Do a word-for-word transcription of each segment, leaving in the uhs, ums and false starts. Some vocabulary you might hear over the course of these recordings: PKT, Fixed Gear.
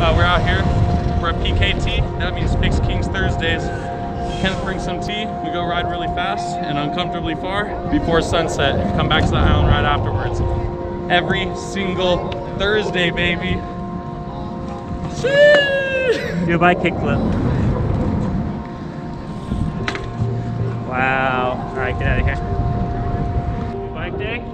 Uh, we're out here for a P K T. That means Fixed Kings Thursdays. Kenneth brings some tea. We go ride really fast and uncomfortably far before sunset. Come back to the island right afterwards. Every single Thursday, baby. Do a bike kickflip. Wow. All right, get out of here. Bike day.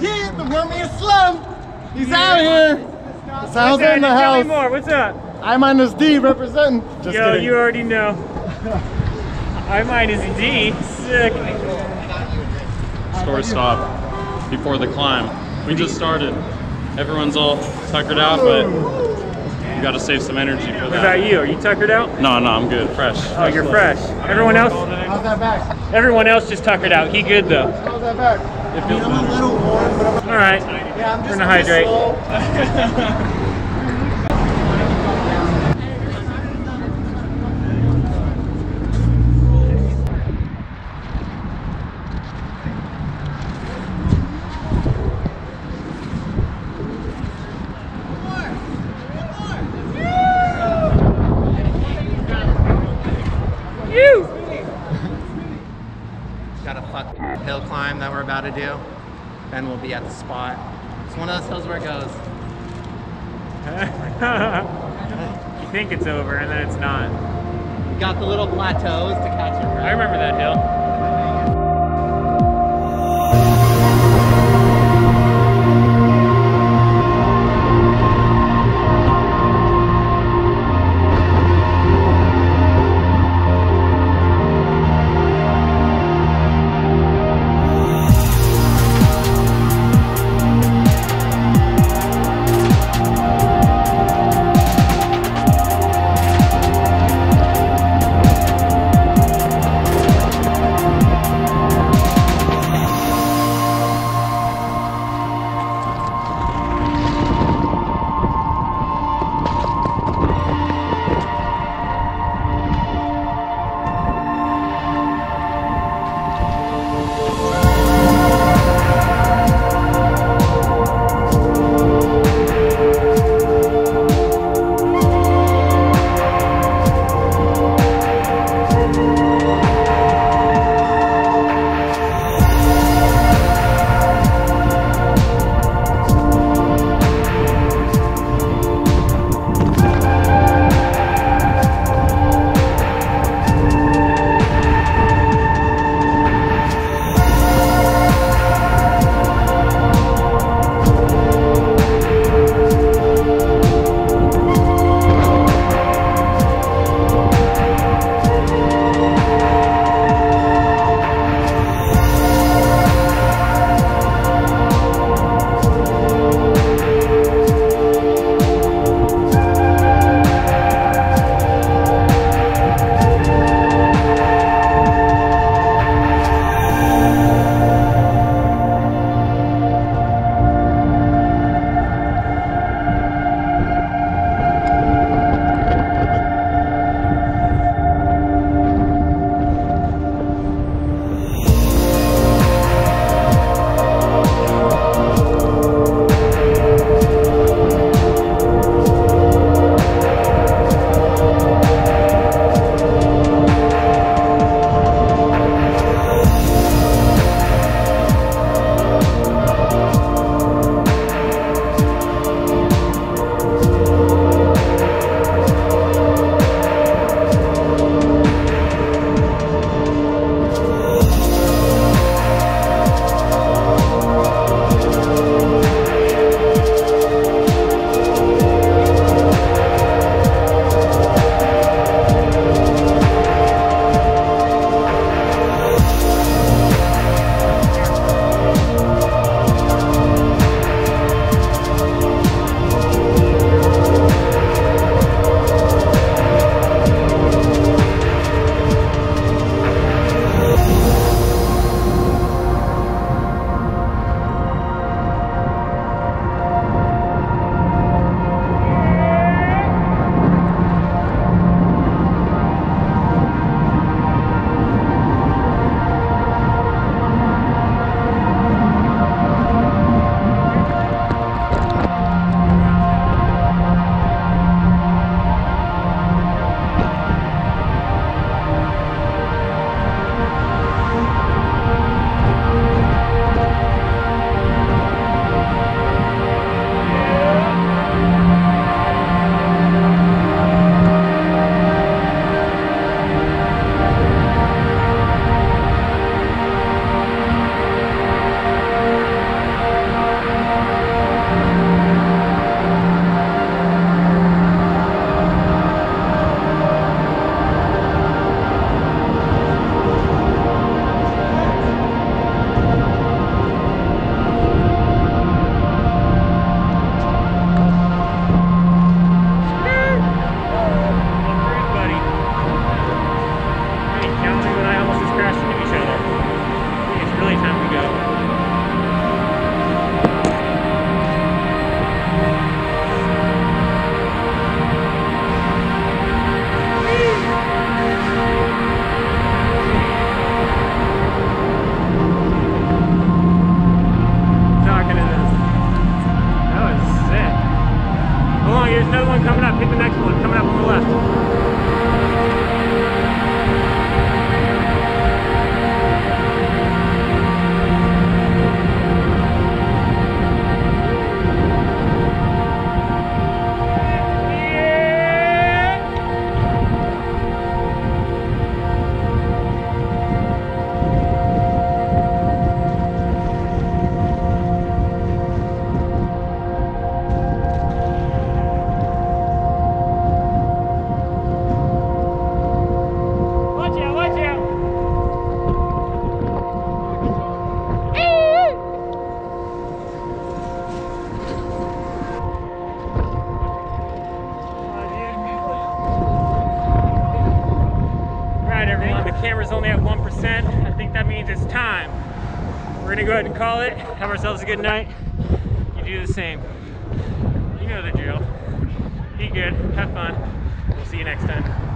Yeah, the wormiest slum. He's yeah. out here. Sal's in the house. Tell me more. What's up? I minus D representing. Just Yo, kidding. You already know. I minus D. Sick. Store stop before the climb. We just started. Everyone's all tuckered out, but you got to save some energy for that. What about you? Are you tuckered out? No, no, I'm good. Fresh. Oh, you're fresh. Everyone else? How's that back? Everyone else just tuckered out. He good though. How's that back? It feels I mean, a little warm, but I'm all right. Yeah, I'm just gonna hydrate. You got a fucking hill climb that we're about to do, then we'll be at the spot. It's one of those hills where it goes. You think it's over and then it's not. We got the little plateaus to catch it. I remember that hill. camera's only at one percent. I think that means it's time. We're gonna go ahead and call it, have ourselves a good night. You do the same. You know the drill. Be good, have fun. We'll see you next time.